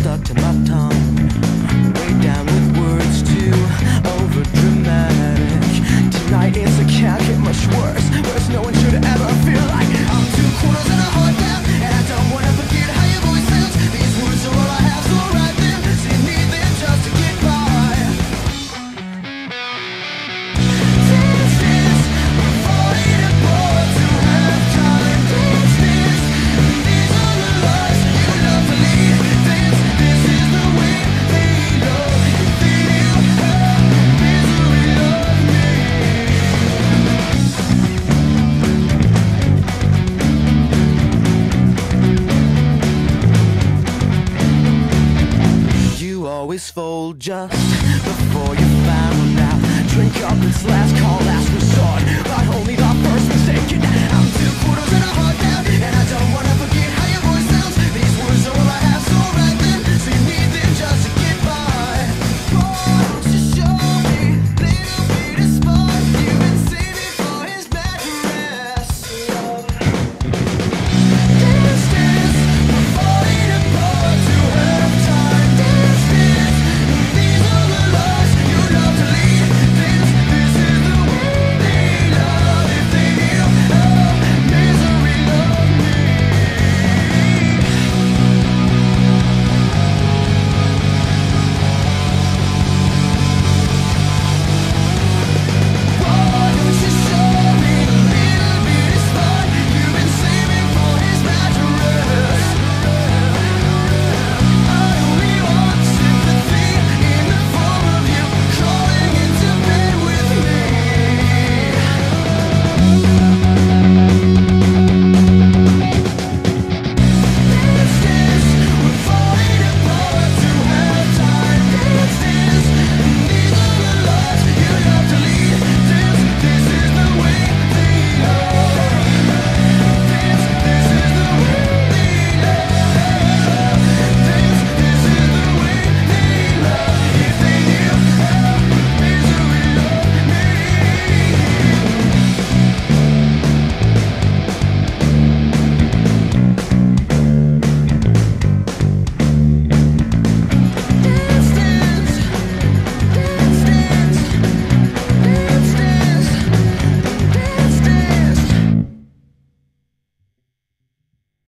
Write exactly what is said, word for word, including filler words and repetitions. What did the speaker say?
stuck to my tongue, weighed down with words too overdramatic. Tonight is a can't get much worse, worse no one should ever feel like it. I'm two quarters and a heart down, and I don't wanna forget how your voice sounds. These words are all I have, so right then, see me there just to get by. Always fold just before you found out. Drink up this last call.